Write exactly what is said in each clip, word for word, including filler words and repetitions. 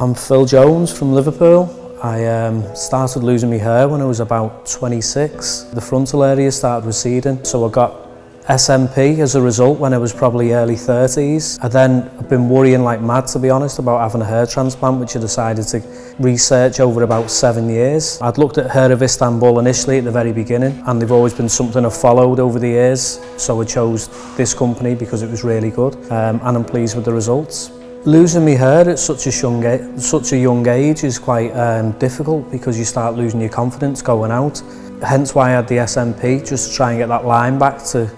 I'm Phil Jones from Liverpool. I um, started losing my hair when I was about twenty-six. The frontal area started receding, so I got S M P as a result when I was probably early thirties. I then I've been worrying like mad, to be honest, about having a hair transplant, which I decided to research over about seven years. I'd looked at Hair of Istanbul initially at the very beginning, and they've always been something I've followed over the years, so I chose this company because it was really good, um, and I'm pleased with the results. Losing my hair at such a young, such a young age is quite um, difficult because you start losing your confidence going out. Hence why I had the S M P, just to try and get that line back to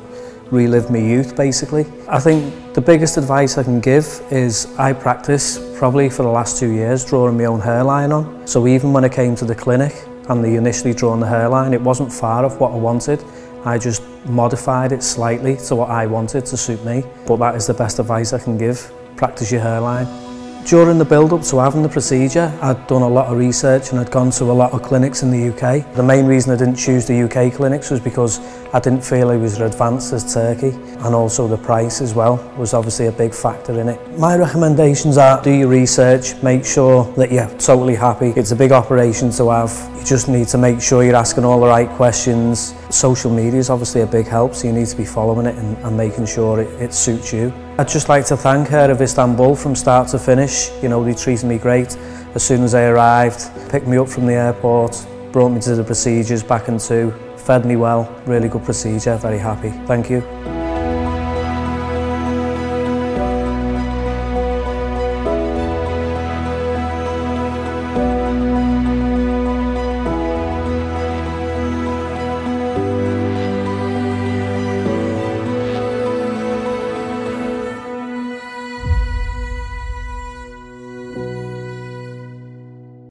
relive my youth, basically. I think the biggest advice I can give is I practice probably for the last two years drawing my own hairline on. So even when I came to the clinic and they initially drawn the hairline, it wasn't far off what I wanted. I just modified it slightly to what I wanted to suit me. But that is the best advice I can give. Practice your hairline. During the build-up to having the procedure, I'd done a lot of research and I'd gone to a lot of clinics in the U K. The main reason I didn't choose the U K clinics was because I didn't feel I was as advanced as Turkey, and also the price as well was obviously a big factor in it. My recommendations are do your research, make sure that you're totally happy. It's a big operation to have. You just need to make sure you're asking all the right questions. Social media is obviously a big help, so you need to be following it and, and making sure it, it suits you. I'd just like to thank Hair of Istanbul from start to finish. You know, they treated me great as soon as they arrived, picked me up from the airport, brought me to the procedures back in two, fed me well, really good procedure, very happy. Thank you.